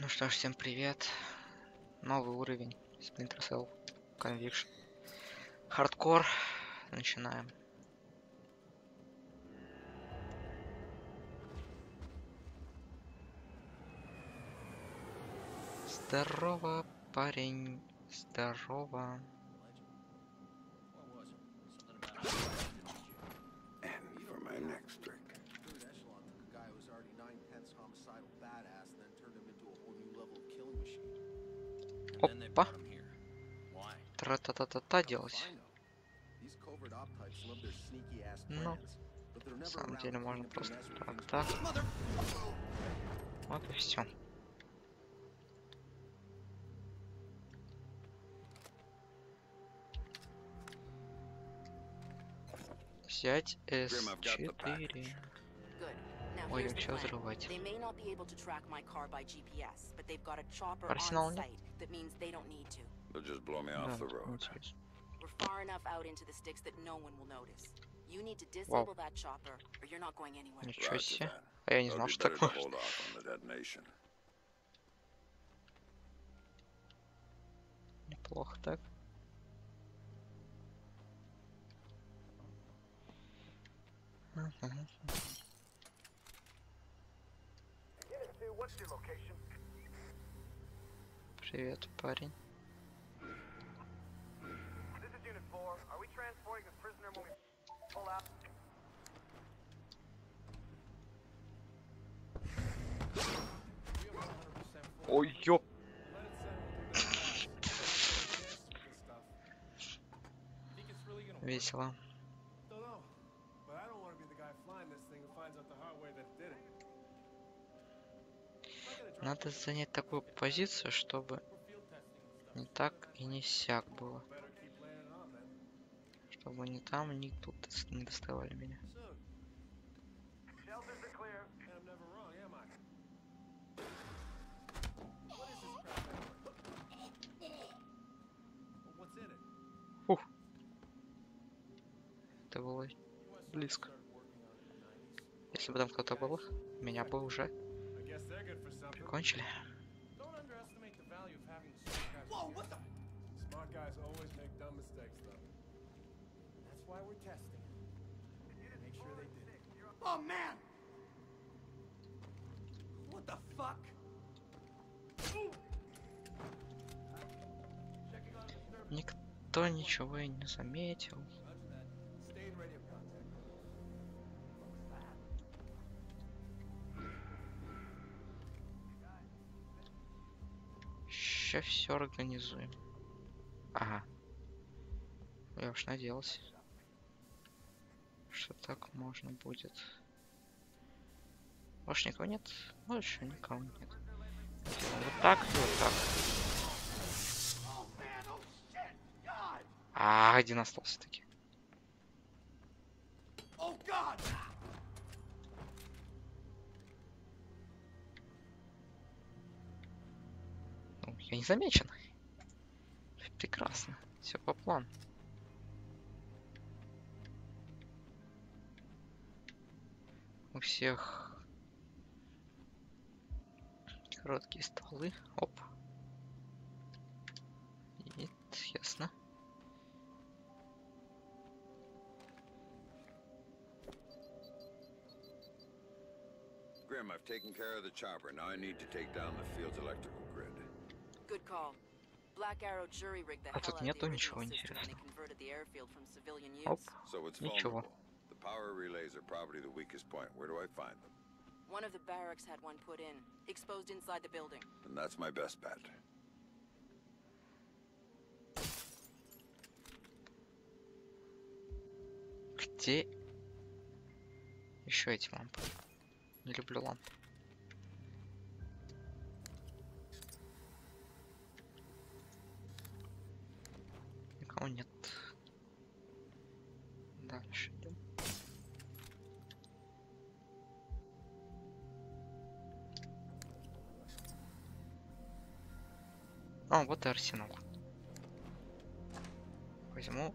Ну что ж, всем привет. Новый уровень. Splinter Cell Conviction. Хардкор. Начинаем. Здорово, парень. Здорово. Опа. Тра-та-та-та-та делать. Ну, на самом деле можно просто так, так. Вот и все. Взять S4. Ой, я сейчас взрывать. Арсенал нет? Вау. Ничего себе. А я не знал, что так можно. Неплохо так. Привет, парень. Ой, ёп. Весело. Надо занять такую позицию, чтобы не так и не сяк было. Чтобы ни там, ни тут не доставали меня. Фух. Это было близко. Если бы там кто-то был, меня бы уже прикончили. Никто ничего и не заметил. Сейчас все организуем. Ага. Я уж надеялся, что так можно будет. Может, никого нет? Ну, еще никого нет. Вот так, вот так. А, один остался таки. Я не замечен. Прекрасно. Все по плану. У всех короткие стволы. Оп. И ясно. Grim, I've taken care of the chopper. Now I need to take down the field's electrical grid. А тут нету ничего интересного. Оп, ничего. Где еще эти лампы? Не люблю лампы. О, нет. Дальше идем. А, вот и арсенал. Возьму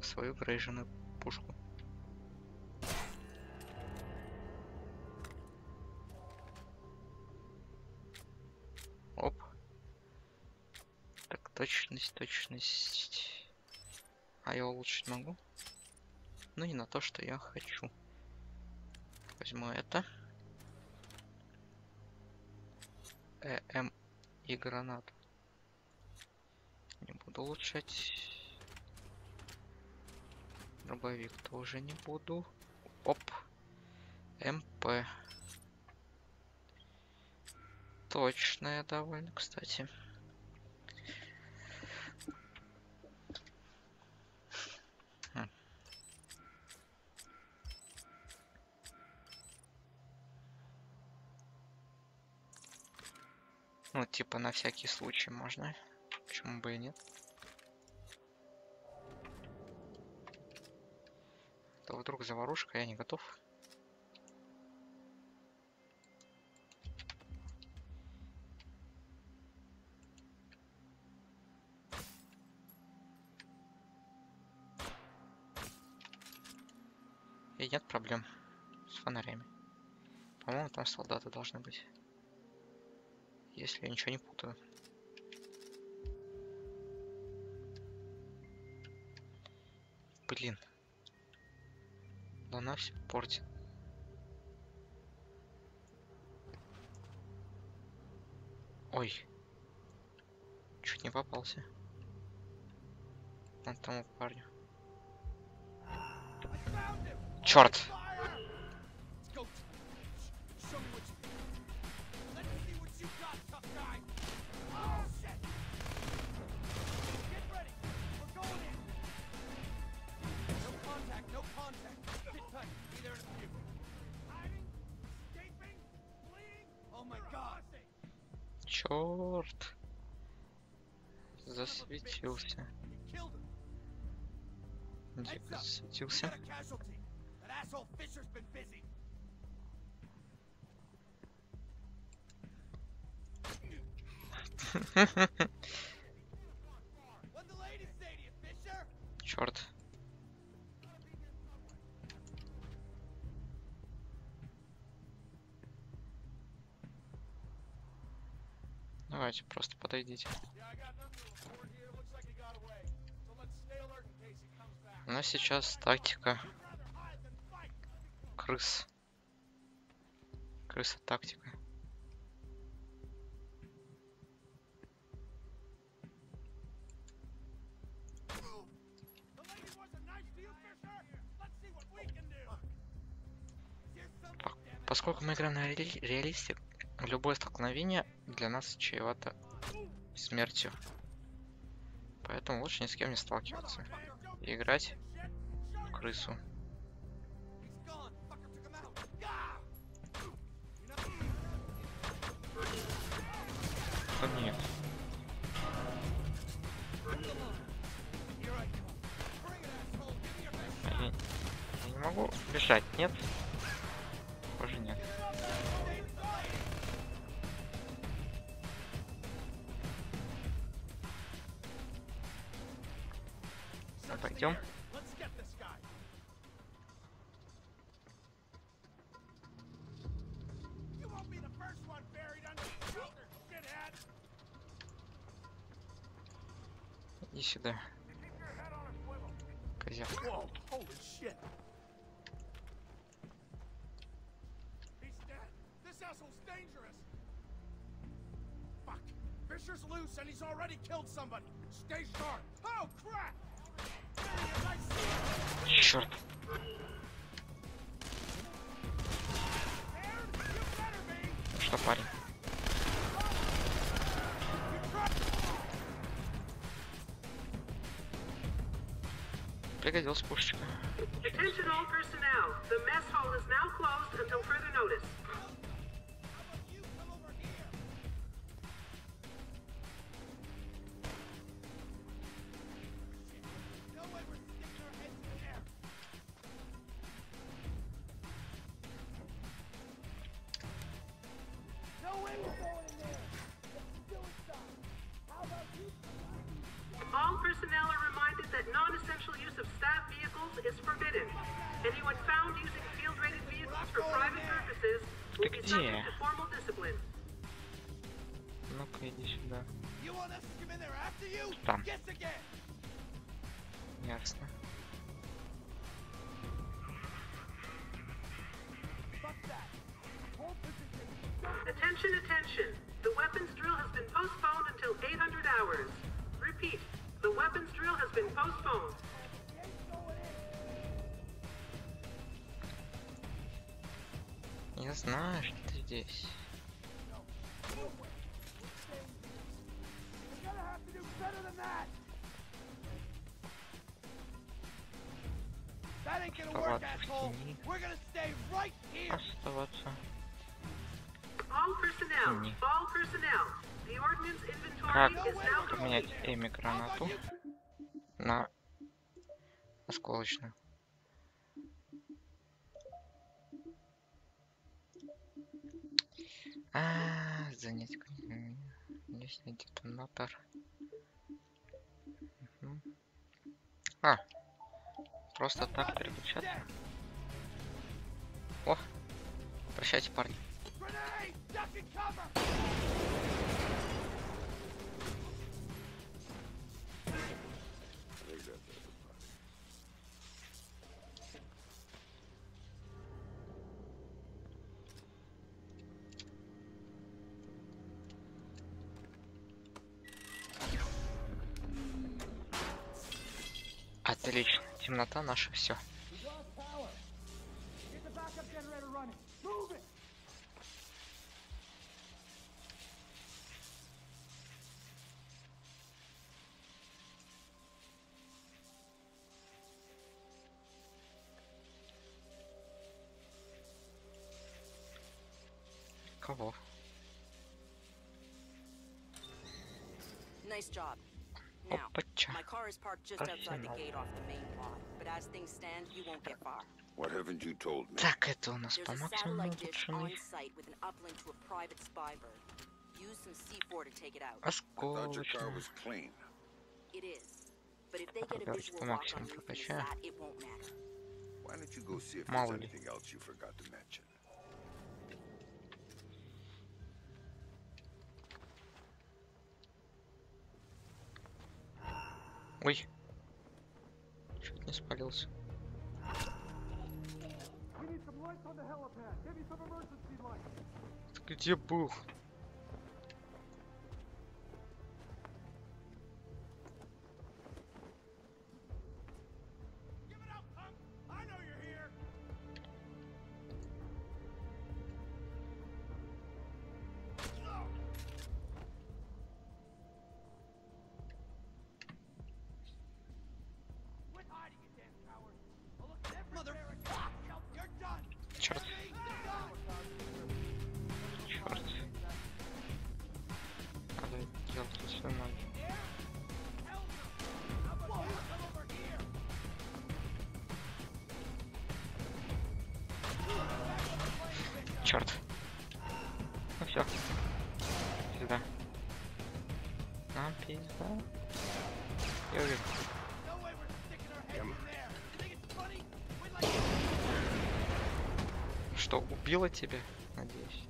свою проезженную пушку. Точность. А я улучшить могу? Ну, не на то, что я хочу. Возьму это. ЭМ и гранат. Не буду улучшать. Дробовик тоже не буду. Оп. МП. Точная довольно, кстати. Ну, типа, на всякий случай можно. Почему бы и нет? То вдруг заварушка, я не готов. И нет проблем с фонарями. По-моему, там солдаты должны быть. Если я ничего не путаю. Блин. Она все портит. Ой. Чуть не попался. Вон тому парню. Черт! Чёрт, засветился. Дико засветился. Чёрт. Давайте, просто подойдите. У нас сейчас тактика. Крыс. Крыса тактика. Поскольку мы играем на реалистик, любое столкновение для нас чревато смертью. Поэтому лучше ни с кем не сталкиваться. И играть в крысу. Да нет. Я не могу бежать, нет? Похоже, нет. Пойдем. Иди сюда, козявка. Черт. Что, парень? Пригодилась пушечка. Ну-ка, иди сюда. Там. Ясно. Attention, attention. The weapons drill has been postponed until 800 hours. Repeat. The weapons drill has been postponed. Я знаю, что ты здесь. Оставаться. All personnel, the ordnance inventory is now complete. Поменять эми гранату на осколочную. Занять конечный детонатор. Угу. Просто так переключаться. О, прощайте, парни. Отлично, темнота наша все. Кого? Nice job. Now, my car is parked just outside the gate off the main lot, but as things stand, you won't get far. What haven't you told me? Так, это у нас по максимуму улучшены. Осколочно. Поговорить по максимуму прокачаю. Мало ли. Ой, чуть не спалился. Ты где был? Черт. Ну все. Пизда. Нам пизда. Я уже. Что, убило тебя? Надеюсь.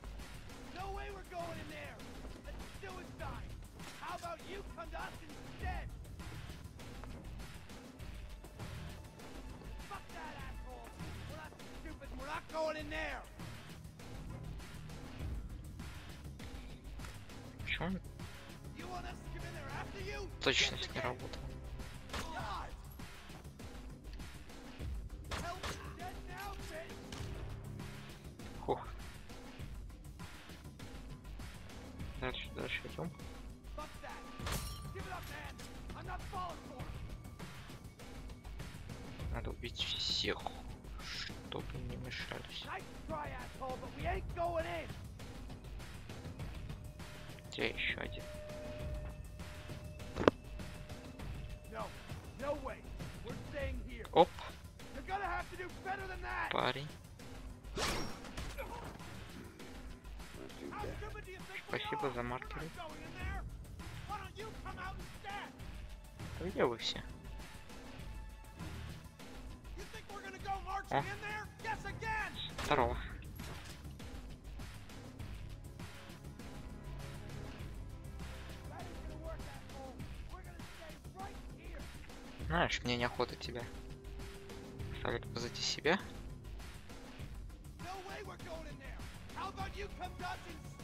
Почему? Точность не работала. Хух. Дальше, идем. Надо убить всех, чтобы не мешались. Где еще один? Оп. Парень. Спасибо за маркеры. Где вы все? О. Здорово. Знаешь, мне неохота тебя ставить позади себя.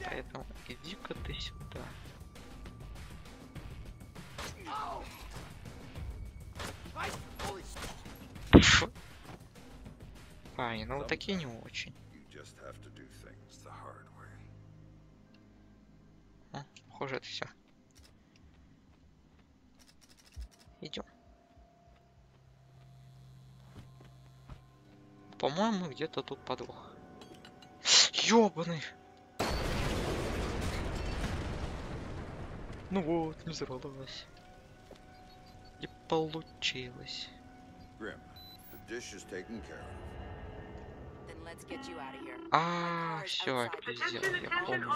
Поэтому иди-ка ты сюда. Парни, ну вот такие не очень. А, похоже, это все. Идем. По-моему, где-то тут подвох. Ёбаный! Ну вот, не взорвалось. Не получилось. А, все, пиздец, я помню.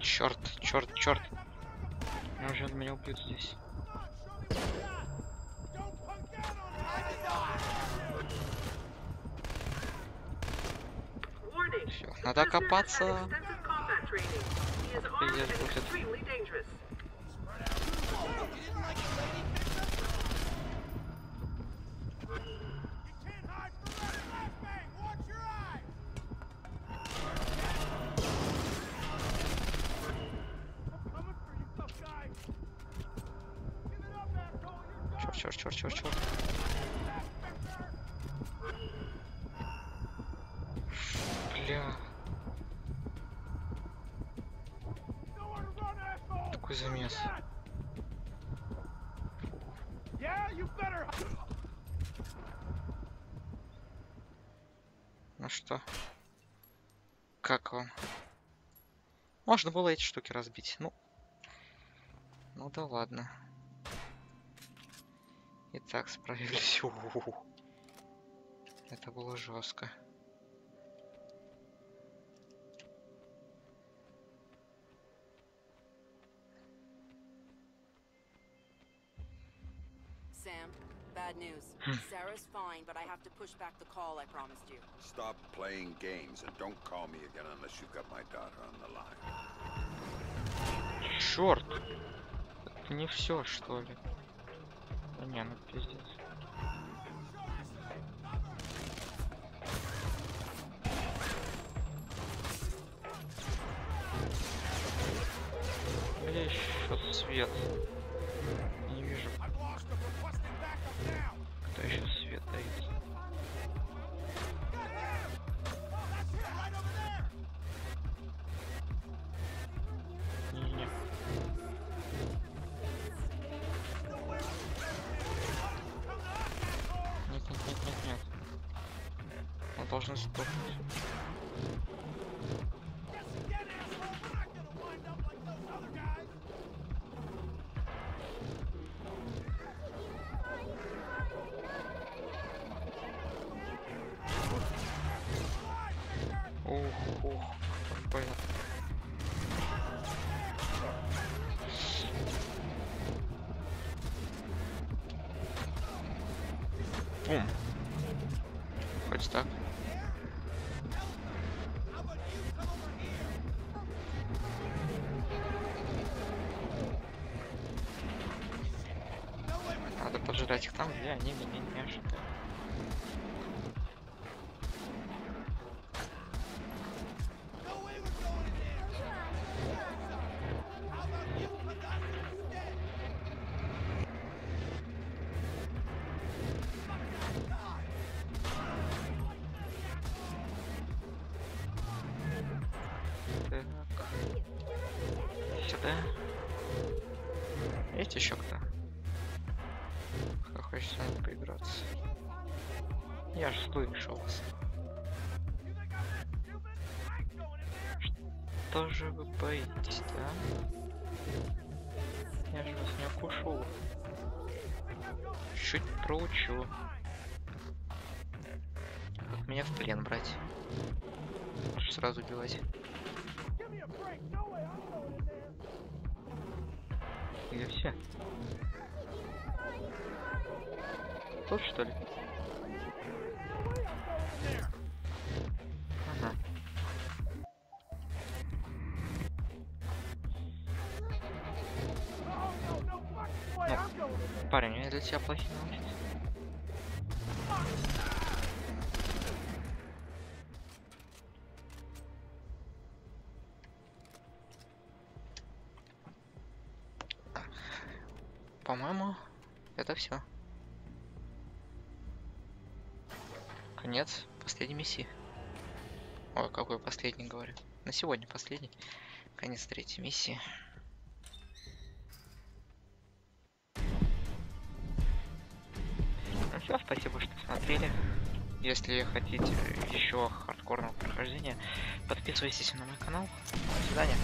Черт, черт, черт. Неужели он меня убьет здесь? Все, надо копаться. Пиздец будет. Черт. Бля. Такой замес. Ну что? Как вам? Можно было эти штуки разбить. Ну да ладно. И так справились. Это было жестко. Sam, bad news. Sarah's fine, but I have to push back the call I promised you. Stop playing games and don't call me again unless you've got my daughter on the line. Черт! Это не все, что ли? Да не, ну пиздец. Где еще свет? Не вижу. Кто еще свет дает? Должны стопнуть. Ух, понятно. Бум. Хоть так. Их там, где они меня не ожидают. Так. Сюда. Есть еще кто? Хочется с вами поиграться. Я же слышал вас. Что же вы боитесь, да? Я же вас не укушу. Чуть проучу. Как меня в плен брать? Можешь сразу убивать. Или все? Тут что ли? Ага. Ну, парень, у меня для тебя плохие новости. По-моему, это все. Конец последней миссии. Ой, какой последний, говорю. На сегодня последний. Конец третьей миссии. Ну все, спасибо, что смотрели. Если хотите еще хардкорного прохождения, подписывайтесь на мой канал. До свидания.